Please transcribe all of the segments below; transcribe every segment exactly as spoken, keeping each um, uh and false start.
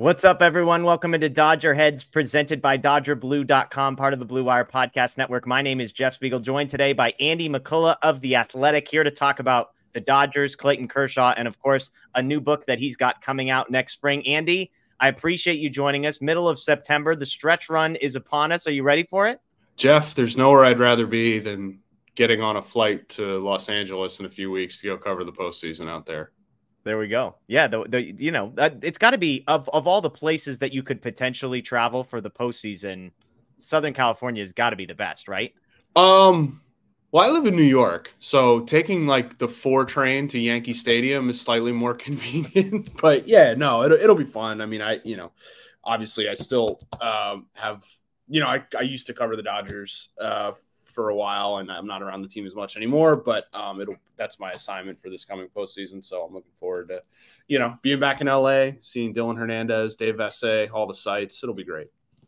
What's up, everyone? Welcome into DodgerHeads, presented by Dodger Blue dot com, part of the Blue Wire Podcast Network. My name is Jeff Spiegel, joined today by Andy McCullough of The Athletic, here to talk about the Dodgers, Clayton Kershaw, and, of course, a new book that he's got coming out next spring. Andy, I appreciate you joining us. Middle of September, the stretch run is upon us. Are you ready for it? Jeff, there's nowhere I'd rather be than getting on a flight to Los Angeles in a few weeks to go cover the postseason out there. There we go. Yeah, the, the you know, it's got to be of of all the places that you could potentially travel for the postseason, Southern California has got to be the best, right? Um, well, I live in New York, so taking like the four train to Yankee Stadium is slightly more convenient. But yeah, no, it'll it'll be fun. I mean, I you know, obviously, I still um, have you know, I I used to cover the Dodgers uh, for a while, and I'm not around the team as much anymore, but um it'll that's my assignment for this coming postseason, so I'm looking forward to you know being back in L A, seeing Dylan Hernandez, Dave Vesey, all the sights. It'll be great.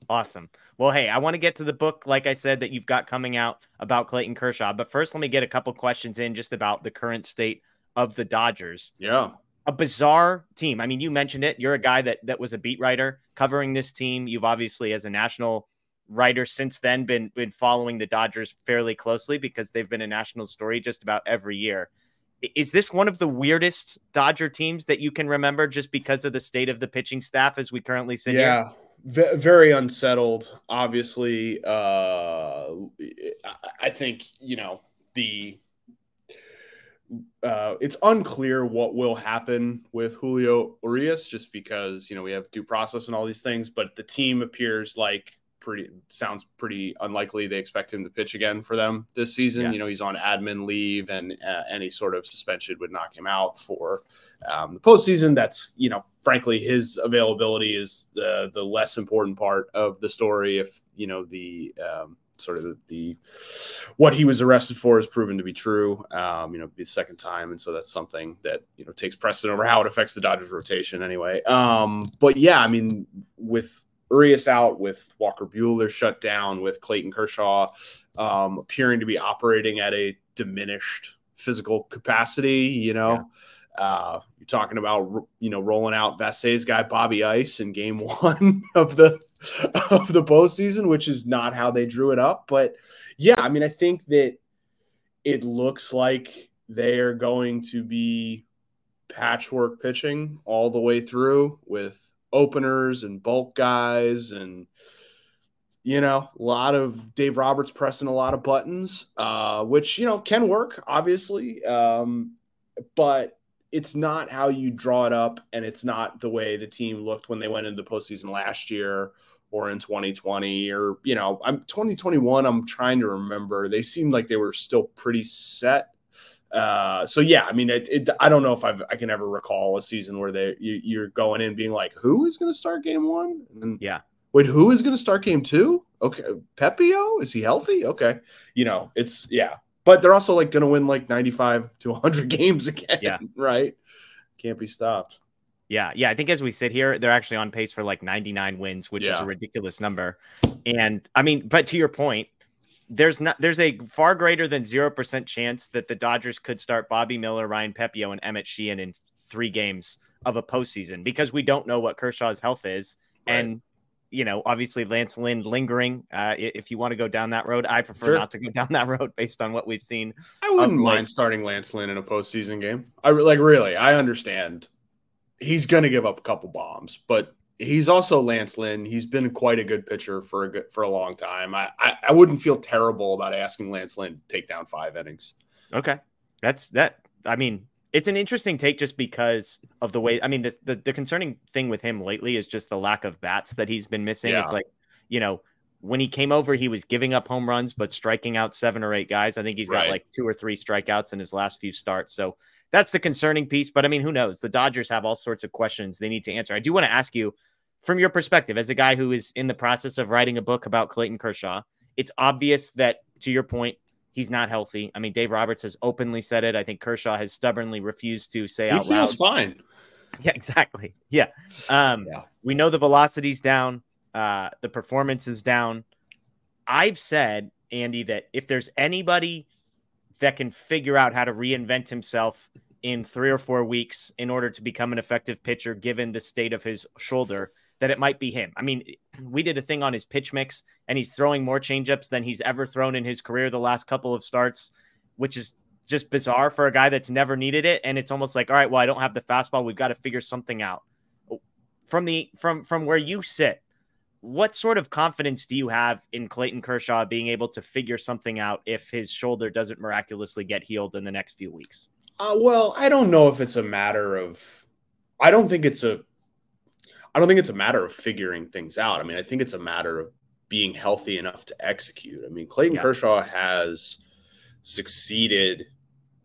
Awesome. Well, hey, I want to get to the book, like I said, that you've got coming out about Clayton Kershaw, but first let me get a couple questions in just about the current state of the Dodgers. Yeah, a bizarre team. I mean, you mentioned it. You're a guy that that was a beat writer covering this team. You've obviously, as a national writer since then, been been following the Dodgers fairly closely because they've been a national story just about every year. Is this one of the weirdest Dodger teams that you can remember just because of the state of the pitching staff as we currently sit yeah, here? Yeah, very unsettled. Obviously, uh, I think, you know, the uh, it's unclear what will happen with Julio Urias just because, you know, we have due process and all these things, but the team appears like pretty sounds pretty unlikely they expect him to pitch again for them this season. Yeah. You know, he's on admin leave, and uh, any sort of suspension would knock him out for um, the postseason. That's, you know, frankly, his availability is the, the less important part of the story. If, you know, the um, sort of the, the, what he was arrested for is proven to be true, um, you know, the second time. And so that's something that, you know, takes precedent over how it affects the Dodgers rotation anyway. Um, but yeah, I mean, with Urias out, with Walker Buehler shut down, with Clayton Kershaw um, appearing to be operating at a diminished physical capacity, you know, yeah. uh, you're talking about, you know, rolling out Vesey's guy, Bobby Ice, in game one of the, of the postseason, which is not how they drew it up. But yeah, I mean, I think that it looks like they are going to be patchwork pitching all the way through, with openers and bulk guys, and you know a lot of Dave Roberts pressing a lot of buttons, uh which you know can work, obviously, um but it's not how you draw it up, and it's not the way the team looked when they went into the postseason last year or in twenty twenty, or you know I'm twenty twenty-one, I'm trying to remember. They seemed like they were still pretty set. Uh, so yeah, I mean, it, it, I don't know if I've, I can ever recall a season where they, you, you're going in being like, who is going to start game one? And yeah. Wait, who is going to start game two? Okay. Pepiot, is he healthy? Okay. You know, it's yeah, but they're also like going to win like ninety-five to a hundred games again. Yeah. Right. Can't be stopped. Yeah. Yeah. I think as we sit here, they're actually on pace for like ninety-nine wins, which yeah. is a ridiculous number. And I mean, but to your point, There's not. There's a far greater than zero percent chance that the Dodgers could start Bobby Miller, Ryan Pepiot, and Emmett Sheehan in three games of a postseason because we don't know what Kershaw's health is, right. and you know, obviously Lance Lynn lingering. Uh, if you want to go down that road, I prefer sure. not to go down that road based on what we've seen. I wouldn't mind starting Lance Lynn in a postseason game. I like really. I understand he's going to give up a couple bombs, but he's also Lance Lynn. He's been quite a good pitcher for a good, for a long time. I, I, I wouldn't feel terrible about asking Lance Lynn to take down five innings. Okay. That's that. I mean, it's an interesting take just because of the way, I mean, this, the, the concerning thing with him lately is just the lack of bats that he's been missing. Yeah. It's like, you know, when he came over, he was giving up home runs, but striking out seven or eight guys. I think he's got right. like two or three strikeouts in his last few starts. So that's the concerning piece. But I mean, who knows? The Dodgers have all sorts of questions they need to answer. I do want to ask you, from your perspective, as a guy who is in the process of writing a book about Clayton Kershaw, it's obvious that, to your point, he's not healthy. I mean, Dave Roberts has openly said it. I think Kershaw has stubbornly refused to say he out loud. He feels fine. Yeah, exactly. Yeah. Um, yeah. We know the velocity's down. Uh, the performance is down. I've said, Andy, that if there's anybody that can figure out how to reinvent himself in three or four weeks in order to become an effective pitcher, given the state of his shoulder – that it might be him. I mean, we did a thing on his pitch mix, and he's throwing more changeups than he's ever thrown in his career the last couple of starts, which is just bizarre for a guy that's never needed it. And it's almost like, all right, well, I don't have the fastball. We've got to figure something out. From the from from where you sit, what sort of confidence do you have in Clayton Kershaw being able to figure something out if his shoulder doesn't miraculously get healed in the next few weeks? Uh, well, I don't know if it's a matter of – I don't think it's a – I don't think it's a matter of figuring things out. I mean, I think it's a matter of being healthy enough to execute. I mean, Clayton yeah. Kershaw has succeeded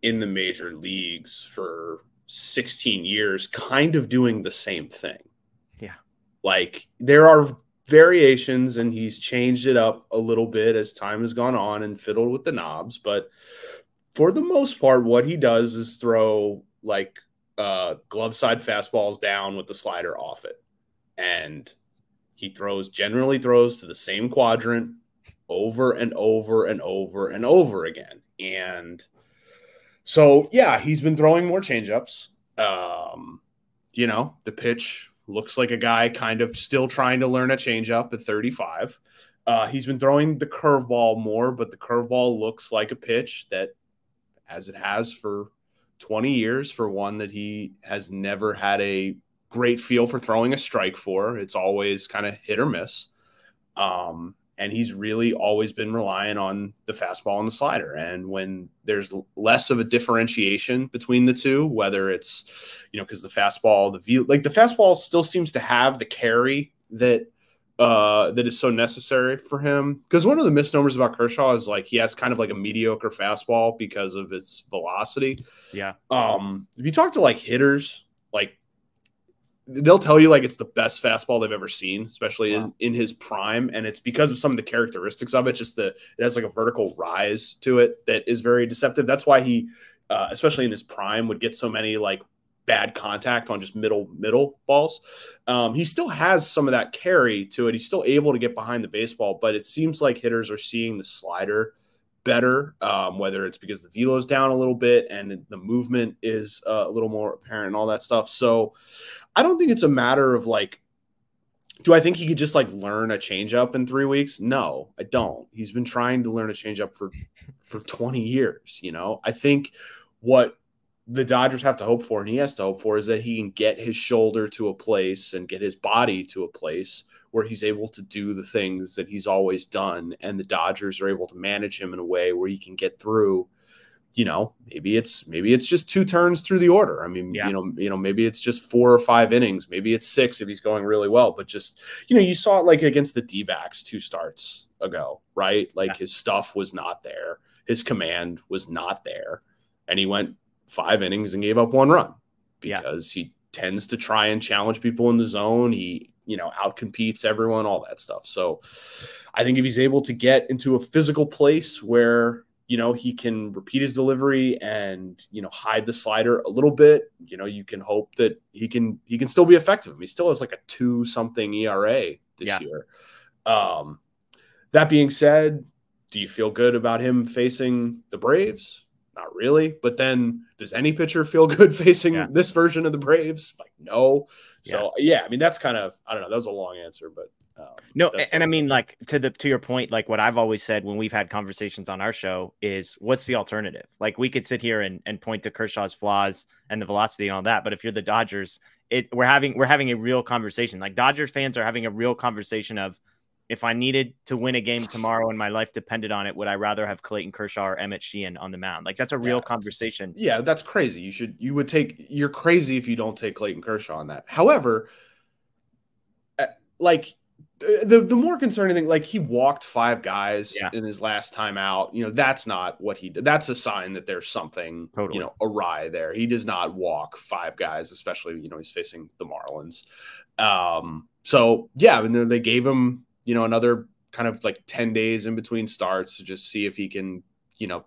in the major leagues for sixteen years kind of doing the same thing. Yeah. Like, there are – variations, and he's changed it up a little bit as time has gone on and fiddled with the knobs. But for the most part, what he does is throw like uh, glove side fastballs down with the slider off it. And he throws generally throws to the same quadrant over and over and over and over again. And so, yeah, he's been throwing more changeups. Um, you know, the pitch looks like a guy kind of still trying to learn a changeup at thirty-five. Uh, he's been throwing the curveball more, but the curveball looks like a pitch that, as it has for twenty years, for one that he has never had a great feel for throwing a strike for. It's always kind of hit or miss. Um, and he's really always been relying on the fastball and the slider. And when there's less of a differentiation between the two, whether it's, you know, because the fastball, the view, like the fastball still seems to have the carry that uh, that is so necessary for him. Because one of the misnomers about Kershaw is like he has kind of like a mediocre fastball because of its velocity. Yeah. Um, if you talk to like hitters, like they'll tell you like it's the best fastball they've ever seen, especially wow. in his prime. And it's because of some of the characteristics of it, just the, it has like a vertical rise to it that is very deceptive. That's why he, uh, especially in his prime, would get so many like bad contact on just middle, middle balls. Um, he still has some of that carry to it. He's still able to get behind the baseball, but it seems like hitters are seeing the slider better, um, whether it's because the velo's down a little bit and the movement is uh, a little more apparent and all that stuff. So I don't think it's a matter of like, do I think he could just like learn a changeup in three weeks? No, I don't. He's been trying to learn a changeup for, for twenty years. You know, I think what the Dodgers have to hope for, and he has to hope for, is that he can get his shoulder to a place and get his body to a place where he's able to do the things that he's always done, and the Dodgers are able to manage him in a way where he can get through, you know, maybe it's, maybe it's just two turns through the order. I mean, yeah. you know, you know, maybe it's just four or five innings, maybe it's six if he's going really well, but just, you know, you saw it like against the D-backs two starts ago, right? Like yeah. his stuff was not there. His command was not there. And he went five innings and gave up one run because yeah. he tends to try and challenge people in the zone. He, you know, outcompetes everyone, all that stuff. So I think if he's able to get into a physical place where, you know, he can repeat his delivery and, you know, hide the slider a little bit, you know, you can hope that he can, he can still be effective. He still has like a two something E R A this yeah. year. Um, that being said, do you feel good about him facing the Braves? Not really. But then does any pitcher feel good facing yeah. this version of the Braves? Like, no. So, yeah. yeah, I mean, that's kind of, I don't know. That was a long answer, but um, no. And I mean, like to the, to your point, like what I've always said when we've had conversations on our show is what's the alternative? Like we could sit here and, and point to Kershaw's flaws and the velocity and all that. But if you're the Dodgers, it we're having, we're having a real conversation. Like Dodgers fans are having a real conversation of, if I needed to win a game tomorrow and my life depended on it, would I rather have Clayton Kershaw or Emmett Sheehan on the mound? Like that's a real yeah, conversation. Yeah, that's crazy. You should, you would take, you're crazy if you don't take Clayton Kershaw on that. However, like the, the more concerning thing, like he walked five guys yeah. in his last time out, you know, that's not what he did. That's a sign that there's something, totally. you know, awry there. He does not walk five guys, especially, you know, he's facing the Marlins. Um, so yeah, and then they gave him, you know, another kind of like ten days in between starts to just see if he can, you know,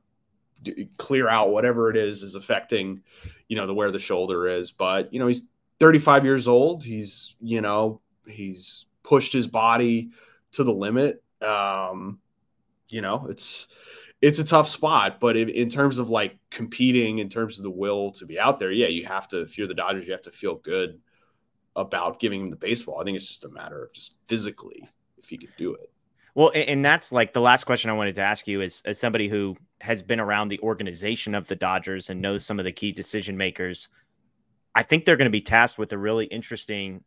d clear out whatever it is is affecting, you know, the where the shoulder is. But, you know, he's thirty-five years old. He's, you know, he's pushed his body to the limit. Um, you know, it's it's a tough spot. But if, in terms of like competing, in terms of the will to be out there, yeah, you have to, if you're the Dodgers, you have to feel good about giving him the baseball. I think it's just a matter of just physically if he could do it. Well, and that's like the last question I wanted to ask you is, as somebody who has been around the organization of the Dodgers and knows some of the key decision makers, I think they're going to be tasked with a really interesting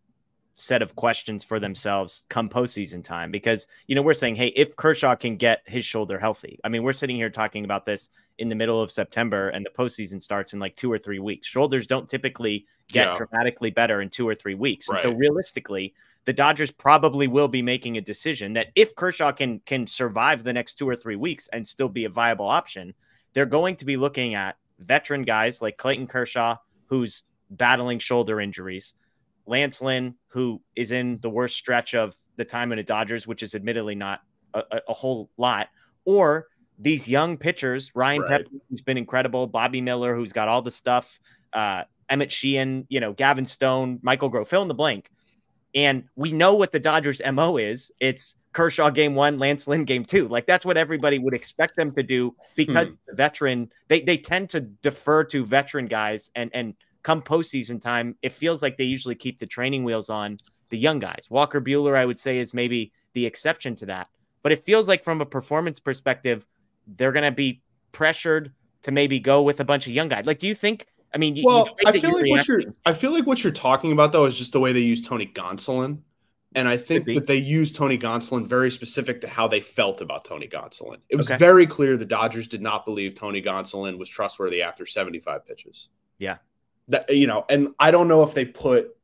set of questions for themselves come postseason time, because, you know, we're saying, hey, if Kershaw can get his shoulder healthy, I mean, we're sitting here talking about this in the middle of September and the postseason starts in like two or three weeks. Shoulders don't typically get yeah. dramatically better in two or three weeks. Right. And so realistically, the Dodgers probably will be making a decision that if Kershaw can, can survive the next two or three weeks and still be a viable option, they're going to be looking at veteran guys like Clayton Kershaw, who's battling shoulder injuries, Lance Lynn, who is in the worst stretch of the time in the Dodgers, which is admittedly not a, a whole lot, or these young pitchers, Ryan right. Pepiot, who's been incredible, Bobby Miller, who's got all the stuff, uh, Emmett Sheehan, you know, Gavin Stone, Michael Grove, fill in the blank. And we know what the Dodgers' M O is. It's Kershaw game one, Lance Lynn game two. Like, that's what everybody would expect them to do, because hmm. the veteran, they, they tend to defer to veteran guys, and, and come postseason time, it feels like they usually keep the training wheels on the young guys. Walker Buehler, I would say, is maybe the exception to that. But it feels like from a performance perspective, they're going to be pressured to maybe go with a bunch of young guys. Like, do you think, I mean, well, you, I feel like what you're, I feel like what you're talking about though is just the way they use Tony Gonsolin, and I think that they use Tony Gonsolin very specific to how they felt about Tony Gonsolin. It was okay. very clear the Dodgers did not believe Tony Gonsolin was trustworthy after seventy-five pitches. Yeah, that you know, and I don't know if they put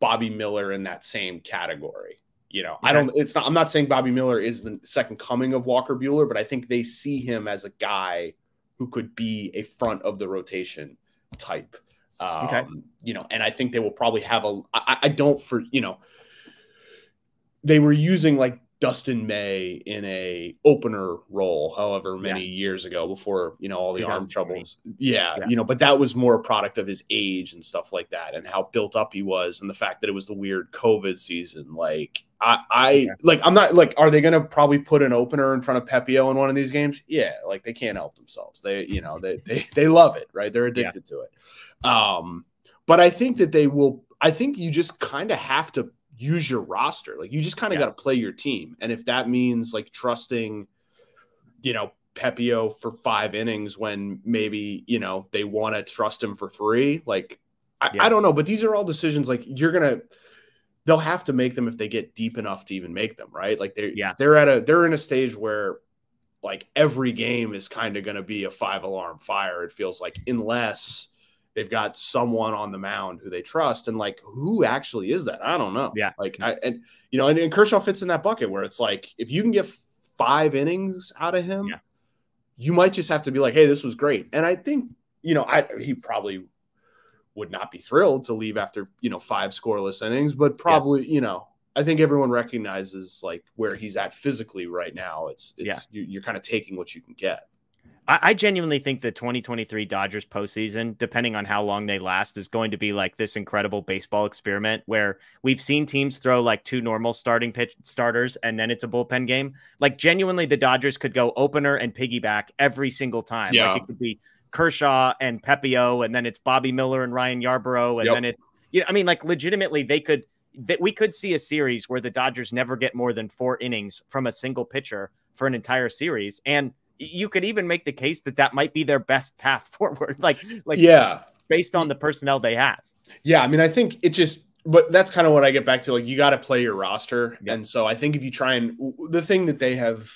Bobby Miller in that same category. You know, okay. I don't. It's not. I'm not saying Bobby Miller is the second coming of Walker Buehler, but I think they see him as a guy who could be a front of the rotation type, um, okay. you know, and I think they will probably have a, I, I don't for, you know, they were using like Dustin May in a opener role, however many yeah. years ago before, you know, all the arm troubles. Yeah, yeah. You know, but that was more a product of his age and stuff like that, and how built up he was, and the fact that it was the weird COVID season. Like I, I yeah. like, I'm not like, are they going to probably put an opener in front of Pepiot in one of these games? Yeah. Like, they can't help themselves. They, you know, they, they, they love it, right? They're addicted yeah. to it. Um, but I think that they will, I think you just kind of have to use your roster. Like, you just kind of yeah. got to play your team. And if that means like trusting, you know, Pepiot for five innings when maybe, you know, they want to trust him for three, like, I, yeah. I don't know, but these are all decisions like you're going to, they'll have to make them if they get deep enough to even make them, right? Like they're, yeah. they're at a, they're in a stage where like every game is kind of going to be a five alarm fire. It feels like, unless they've got someone on the mound who they trust, and like, who actually is that? I don't know. Yeah. Like, I, and you know, and, and Kershaw fits in that bucket where it's like, if you can get five innings out of him, yeah. you might just have to be like, hey, this was great. And I think, you know, I, he probably would not be thrilled to leave after, you know, five scoreless innings, but probably, yeah. you know, I think everyone recognizes like where he's at physically right now. It's, it's, yeah. you're kind of taking what you can get. I genuinely think the twenty twenty-three Dodgers postseason, depending on how long they last, is going to be like this incredible baseball experiment where we've seen teams throw like two normal starting pitch starters and then it's a bullpen game. Like, genuinely, the Dodgers could go opener and piggyback every single time. Yeah. Like, it could be Kershaw and Pepiot, and then it's Bobby Miller and Ryan Yarbrough, and yep. then it's, you know, I mean, like, legitimately, they could that we could see a series where the Dodgers never get more than four innings from a single pitcher for an entire series. And you could even make the case that that might be their best path forward. Like, like, yeah, based on the personnel they have. Yeah. I mean, I think it just, but that's kind of what I get back to. Like, you got to play your roster. Yeah. And so I think if you try and the thing that they have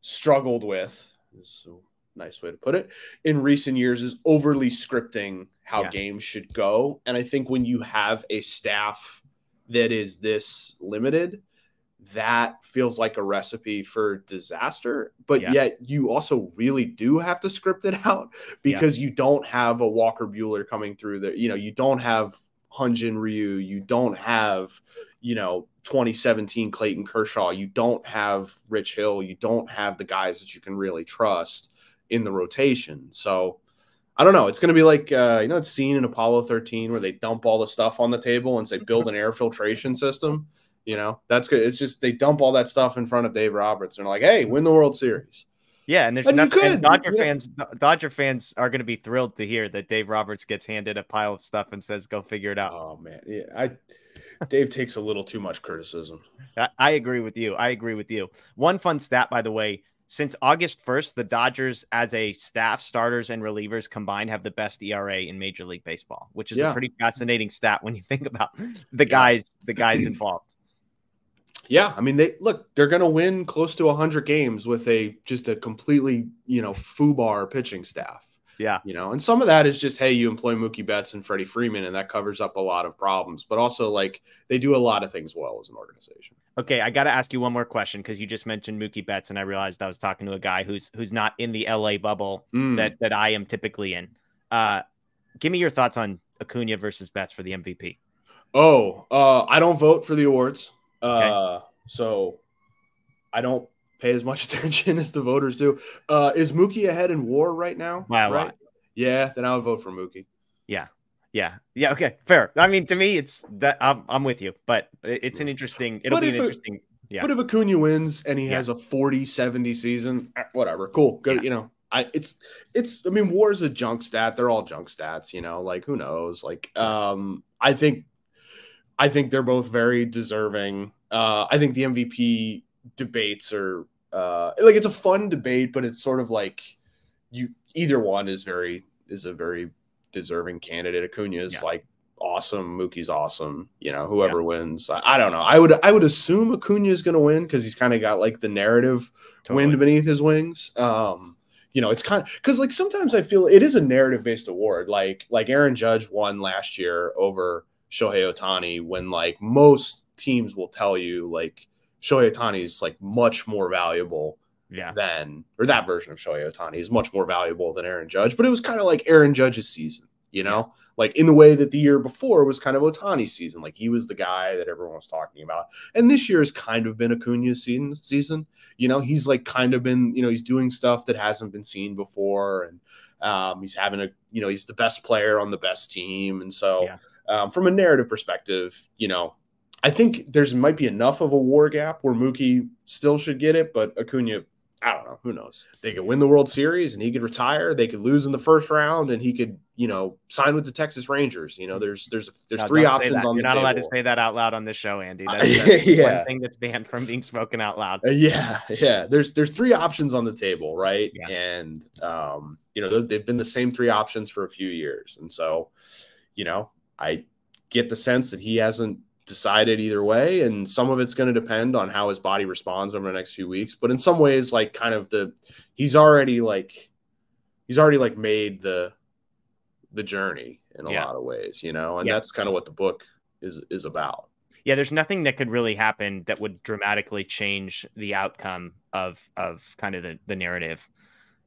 struggled with, is a nice way to put it, in recent years, is overly scripting how yeah. games should go. And I think when you have a staff that is this limited, that feels like a recipe for disaster, but yeah. yet you also really do have to script it out, because yeah. you don't have a Walker Buehler coming through there. You know, you don't have Hyunjin Ryu. You don't have, you know, twenty seventeen Clayton Kershaw. You don't have Rich Hill. You don't have the guys that you can really trust in the rotation. So I don't know. It's going to be like, uh, you know, it's seen in Apollo thirteen where they dump all the stuff on the table and say, build an air filtration system. You know, that's good. It's just, they dump all that stuff in front of Dave Roberts and are like, hey, win the World Series. Yeah, and there's and nothing. And Dodger yeah. fans, Dodger fans are going to be thrilled to hear that Dave Roberts gets handed a pile of stuff and says, "Go figure it out." Oh man, yeah, I Dave takes a little too much criticism. I, I agree with you. I agree with you. One fun stat, by the way, since August first, the Dodgers, as a staff, starters and relievers combined, have the best E R A in Major League Baseball, which is yeah. a pretty fascinating stat when you think about the guys, yeah. the guys involved. Yeah, I mean, they look, they're going to win close to one hundred games with a just a completely, you know, foobar pitching staff. Yeah. You know, and some of that is just, hey, you employ Mookie Betts and Freddie Freeman, and that covers up a lot of problems. But also, like, they do a lot of things well as an organization. Okay, I got to ask you one more question, because you just mentioned Mookie Betts, and I realized I was talking to a guy who's who's not in the L A bubble mm. that, that I am typically in. Uh, give me your thoughts on Acuña versus Betts for the M V P. Oh, uh, I don't vote for the awards. Okay. Uh, so I don't pay as much attention as the voters do. Uh, is Mookie ahead in WAR right now? Wow, right? Wow. Yeah. Then I would vote for Mookie. Yeah. Yeah. Yeah. Okay. Fair. I mean, to me, it's that I'm, I'm with you, but it's an interesting, it'll but be an interesting. A, yeah. But if Acuna wins and he yeah. has a forty seventy season, whatever. Cool. Good. Yeah. You know, I, it's, it's, I mean, WAR is a junk stat. They're all junk stats, you know, like who knows? Like, um, I think, I think they're both very deserving. Uh, I think the M V P debates are uh, like, it's a fun debate, but it's sort of like you either one is very is a very deserving candidate. Acuña is yeah. like awesome. Mookie's awesome. You know, whoever yeah. wins, I, I don't know. I would I would assume Acuña is going to win because he's kind of got like the narrative totally. wind beneath his wings. Um, you know, it's kind of because like sometimes I feel it is a narrative based award. Like like Aaron Judge won last year over Shohei Ohtani, when like most teams will tell you like Shohei Ohtani is like much more valuable yeah. than, or that version of Shohei Ohtani is much more valuable than Aaron Judge. But it was kind of like Aaron Judge's season, you know, yeah. like in the way that the year before was kind of Ohtani's season. Like he was the guy that everyone was talking about. And this year has kind of been Acuña's season, season, you know, he's like kind of been, you know, he's doing stuff that hasn't been seen before. And um, he's having a, you know, he's the best player on the best team. And so yeah. Um, from a narrative perspective, you know, I think there's might be enough of a WAR gap where Mookie still should get it, but Acuña, I don't know, who knows? They could win the World Series and he could retire. They could lose in the first round and he could, you know, sign with the Texas Rangers. You know, there's there's there's no, three options on the table. You're not allowed to say that out loud on this show, Andy. That's, that's yeah. one thing that's banned from being spoken out loud. Yeah, yeah. There's there's three options on the table, right? Yeah. And um, you know, they've been the same three options for a few years, and so, you know, I get the sense that he hasn't decided either way. And some of it's going to depend on how his body responds over the next few weeks. But in some ways, like kind of the, he's already like, he's already like made the, the journey in a yeah. lot of ways, you know, and yeah. that's kind of what the book is, is about. Yeah. There's nothing that could really happen that would dramatically change the outcome of, of kind of the, the narrative.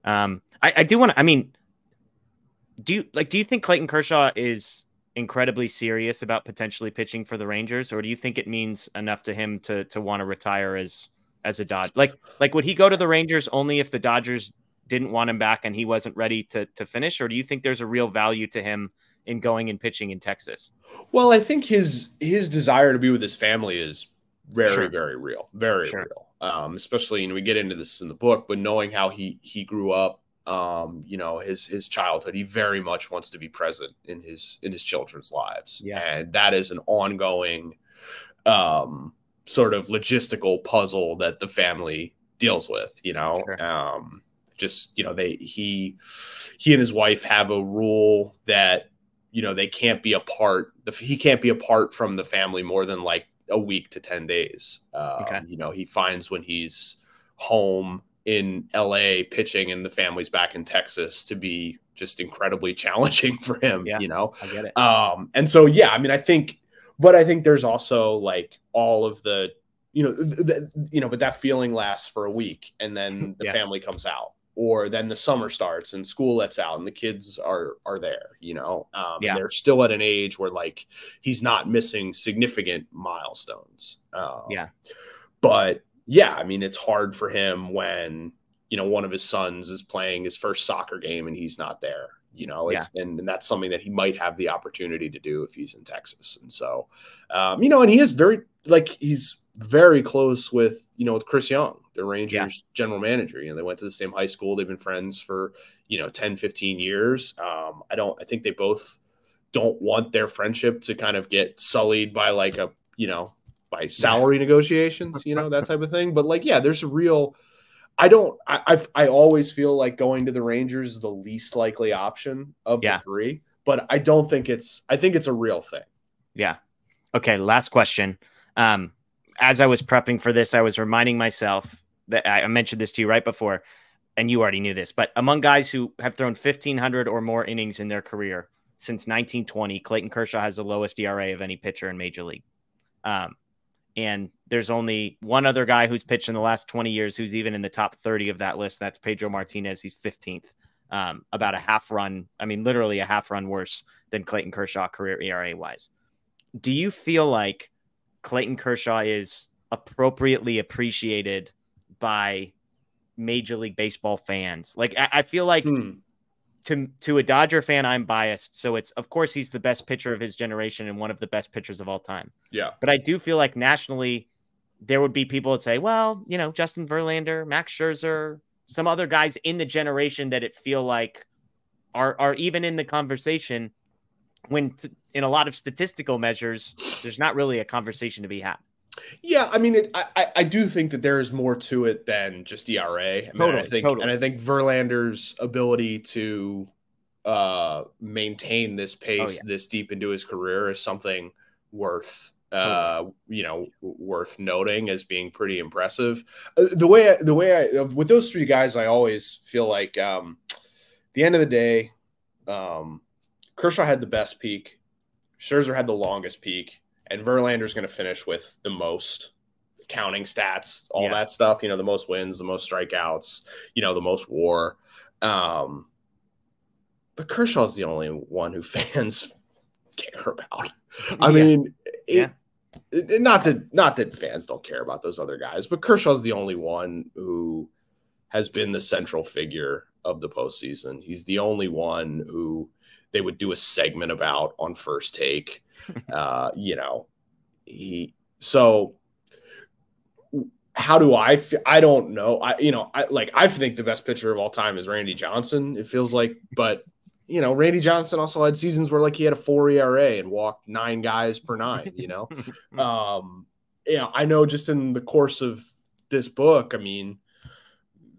Um, I, I do want to, I mean, do you like, do you think Clayton Kershaw is incredibly serious about potentially pitching for the Rangers, or do you think it means enough to him to to want to retire as as a Dodger? Like like would he go to the Rangers only if the Dodgers didn't want him back and he wasn't ready to to finish, or do you think there's a real value to him in going and pitching in Texas? Well, I think his his desire to be with his family is very sure. very real, very sure. real. Um, especially, and we get into this in the book, but knowing how he he grew up. Um, you know, his, his childhood, he very much wants to be present in his, in his children's lives. Yeah. And that is an ongoing, um, sort of logistical puzzle that the family deals with, you know, sure. um, just, you know, they, he, he and his wife have a rule that, you know, they can't be apart. He can't be apart from the family more than like a week to ten days. Um, okay. You know, he finds when he's home in L A pitching and the family's back in Texas to be just incredibly challenging for him, yeah, you know? I get it. Um, and so, yeah, I mean, I think, but I think there's also like all of the, you know, the, you know, but that feeling lasts for a week and then the yeah. family comes out, or then the summer starts and school lets out and the kids are, are there, you know, um, yeah. they're still at an age where like, he's not missing significant milestones. Um, yeah. But yeah, I mean, it's hard for him when, you know, one of his sons is playing his first soccer game and he's not there, you know, it's, yeah. and, and that's something that he might have the opportunity to do if he's in Texas. And so, um, you know, and he is very like, he's very close with, you know, with Chris Young, the Rangers yeah. general manager. You know, they went to the same high school. They've been friends for, you know, ten, fifteen years. Um, I don't, I think they both don't want their friendship to kind of get sullied by like a, you know, by salary yeah. negotiations, you know, that type of thing. But like, yeah, there's a real, I don't, I, I've, I always feel like going to the Rangers is the least likely option of yeah. the three, but I don't think it's, I think it's a real thing. Yeah. Okay. Last question. Um, As I was prepping for this, I was reminding myself that I mentioned this to you right before, and you already knew this, but among guys who have thrown fifteen hundred or more innings in their career since nineteen twenty, Clayton Kershaw has the lowest E R A of any pitcher in Major League. Um, and there's only one other guy who's pitched in the last twenty years who's even in the top thirty of that list. That's Pedro Martinez. He's fifteenth, um, about a half run. I mean, literally a half run worse than Clayton Kershaw career E R A-wise. Do you feel like Clayton Kershaw is appropriately appreciated by Major League Baseball fans? Like, I, I feel like hmm. to, to a Dodger fan, I'm biased. So it's, of course, he's the best pitcher of his generation and one of the best pitchers of all time. Yeah. But I do feel like nationally there would be people that say, well, you know, Justin Verlander, Max Scherzer, some other guys in the generation that it feel like are, are even in the conversation when t in a lot of statistical measures, there's not really a conversation to be had. Yeah, I mean, it, I, I do think that there is more to it than just E R A. I mean, totally, I think, totally. And I think Verlander's ability to uh, maintain this pace oh, yeah. this deep into his career is something worth, uh, totally. you know, worth noting as being pretty impressive. The way, I, the way I, with those three guys, I always feel like um, at the end of the day, um, Kershaw had the best peak, Scherzer had the longest peak, and Verlander's going to finish with the most counting stats, all yeah. that stuff. You know, the most wins, the most strikeouts, you know, the most war. Um, but Kershaw's the only one who fans care about. I yeah. mean, it, yeah. it, not that not that fans don't care about those other guys, but Kershaw's the only one who has been the central figure of the postseason. He's the only one who they would do a segment about on First Take, uh, you know, he, so how do I, f I don't know. I, you know, I like, I think the best pitcher of all time is Randy Johnson. It feels like, but you know, Randy Johnson also had seasons where like he had a four E R A and walked nine guys per nine, you know? um, you know, I know just in the course of this book, I mean,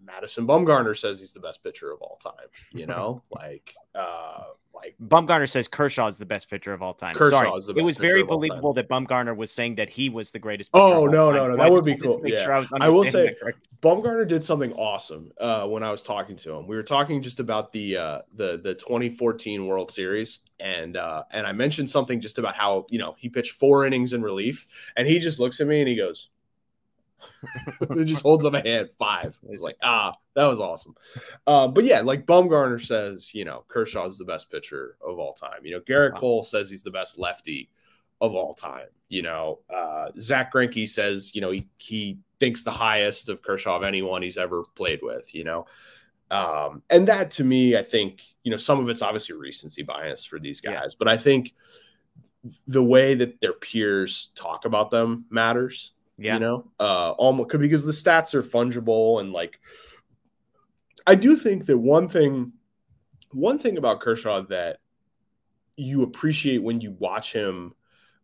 Madison Bumgarner says he's the best pitcher of all time, you know, like, uh, like Bumgarner says Kershaw is the best pitcher of all time. Kershaw Sorry. Is the best it was very believable that Bumgarner was saying that he was the greatest. Oh, no, no, no. That would be cool. Yeah. Sure I, I will say Bumgarner did something awesome. Uh, when I was talking to him, we were talking just about the, uh, the, the twenty fourteen World Series. And, uh, and I mentioned something just about how, you know, he pitched four innings in relief, and he just looks at me and he goes, it just holds up a hand five. It's like, ah, that was awesome. Uh, but yeah, like Bumgarner says, you know, Kershaw's the best pitcher of all time. You know, Garrett wow. Cole says he's the best lefty of all time. You know, uh, Zach Greinke says, you know, he, he thinks the highest of Kershaw of anyone he's ever played with, you know. Um, and that to me, I think, you know, some of it's obviously recency bias for these guys, yeah. but I think the way that their peers talk about them matters. Yeah. You know, uh, almost because the stats are fungible. And like, I do think that one thing, one thing about Kershaw that you appreciate when you watch him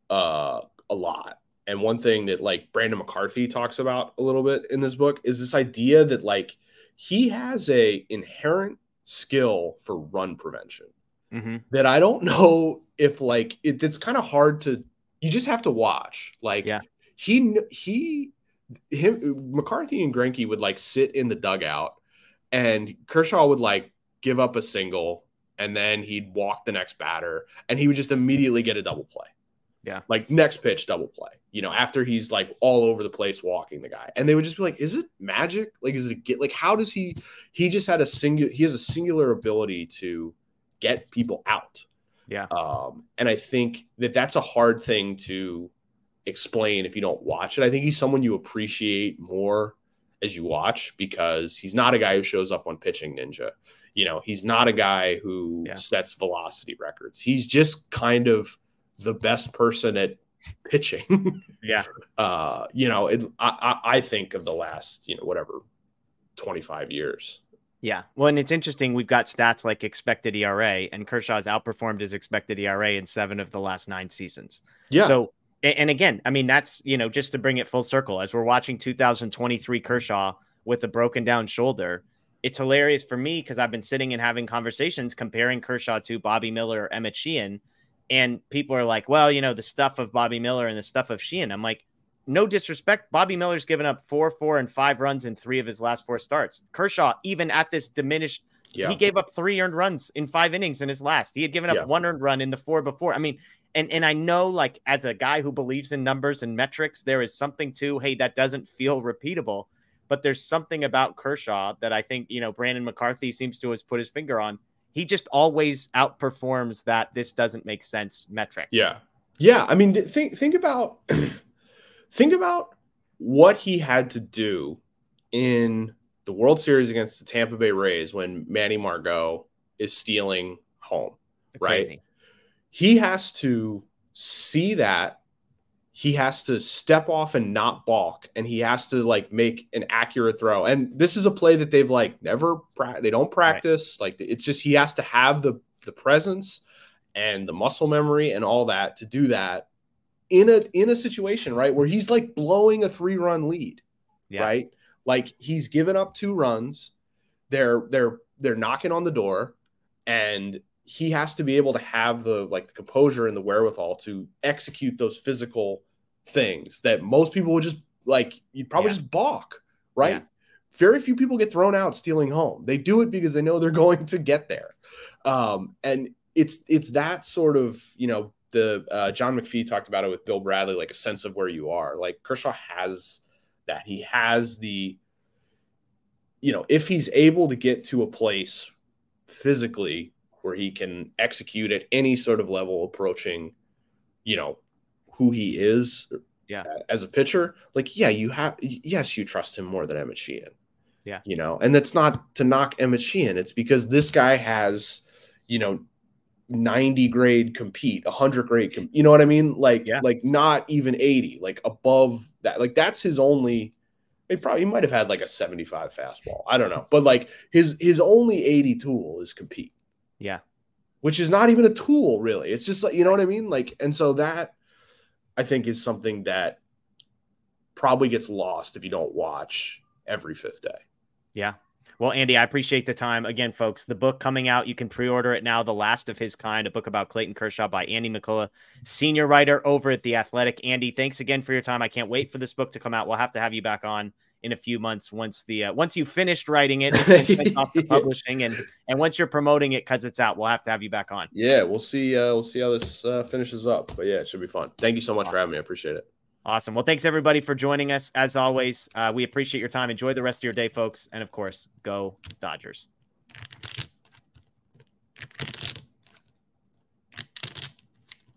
uh, a lot. And one thing that like Brandon McCarthy talks about a little bit in this book is this idea that like he has a inherent skill for run prevention mm-hmm. that I don't know if like it, it's kind of hard to, you just have to watch like, yeah. He, he, him, McCarthy and Greinke would like sit in the dugout and Kershaw would like give up a single and then he'd walk the next batter and he would just immediately get a double play. Yeah. Like next pitch, double play, you know, after he's like all over the place walking the guy. And they would just be like, is it magic? Like, is it a get? Like, how does he, he just had a singular, he has a singular ability to get people out. Yeah. Um, and I think that that's a hard thing to explain if you don't watch it. I think he's someone you appreciate more as you watch because he's not a guy who shows up on Pitching Ninja. You know, he's not a guy who yeah. sets velocity records. He's just kind of the best person at pitching. Yeah. Uh, you know, it, I, I think of the last, you know, whatever, twenty-five years. Yeah. Well, and it's interesting. We've got stats like expected E R A, and Kershaw's outperformed his expected E R A in seven of the last nine seasons. Yeah. So, and again, I mean, that's, you know, just to bring it full circle, as we're watching two thousand twenty-three Kershaw with a broken down shoulder, it's hilarious for me because I've been sitting and having conversations comparing Kershaw to Bobby Miller or Emmett Sheehan. And people are like, well, you know, the stuff of Bobby Miller and the stuff of Sheehan. I'm like, no disrespect. Bobby Miller's given up four, four, and five runs in three of his last four starts. Kershaw, even at this diminished, yeah. he gave up three earned runs in five innings in his last. He had given up yeah. one earned run in the four before. I mean, and, and I know, like, as a guy who believes in numbers and metrics, there is something to, hey, that doesn't feel repeatable. But there's something about Kershaw that I think, you know, Brandon McCarthy seems to have put his finger on. He just always outperforms that this doesn't make sense metric. Yeah. Yeah. I mean, think, think about, think about what he had to do in the World Series against the Tampa Bay Rays when Manny Margot is stealing home, right? Crazy. He has to see that. He has to step off and not balk, and he has to, like, make an accurate throw. And this is a play that they've, like, never pra- they don't practice. Right. Like, it's just he has to have the the presence and the muscle memory and all that to do that in a in a situation, right, where he's, like, blowing a three-run lead, yeah. right? Like, he's given up two runs. They're they're they're knocking on the door, and he has to be able to have the, like, the composure and the wherewithal to execute those physical things that most people would just, like, you'd probably yeah. just balk, right? Yeah. Very few people get thrown out stealing home. They do it because they know they're going to get there. Um, and it's, it's that sort of, you know, the uh, John McPhee talked about it with Bill Bradley, like a sense of where you are. Like, Kershaw has that. He has the, you know, if he's able to get to a place physically where he can execute at any sort of level approaching, you know, who he is yeah. as a pitcher. Like, yeah, you have, yes, you trust him more than Emmett Sheehan. Yeah. You know, and that's not to knock Emmett Sheehan. It's because this guy has, you know, ninety grade compete, one hundred grade, com you know what I mean? Like, yeah. like not even eighty, like above that. Like, that's his only, it probably he might have had like a seventy-five fastball. I don't know. But like his, his only eighty tool is compete. Yeah. Which is not even a tool, really. It's just like, you know what I mean? Like, and so that I think is something that probably gets lost if you don't watch every fifth day. Yeah. Well, Andy, I appreciate the time. Again, folks, the book coming out, you can pre-order it now. The Last of His Kind, a book about Clayton Kershaw by Andy McCullough, senior writer over at The Athletic. Andy, thanks again for your time. I can't wait for this book to come out. We'll have to have you back on in a few months once the uh, once you finished writing it, it's been sent off to publishing, and and once you're promoting it because it's out, we'll have to have you back on. Yeah, we'll see. Uh, we'll see how this uh, finishes up, but yeah, it should be fun. Thank you so much awesome. for having me. I appreciate it. Awesome. Well, thanks everybody for joining us. As always, uh, we appreciate your time. Enjoy the rest of your day, folks, and of course, go Dodgers.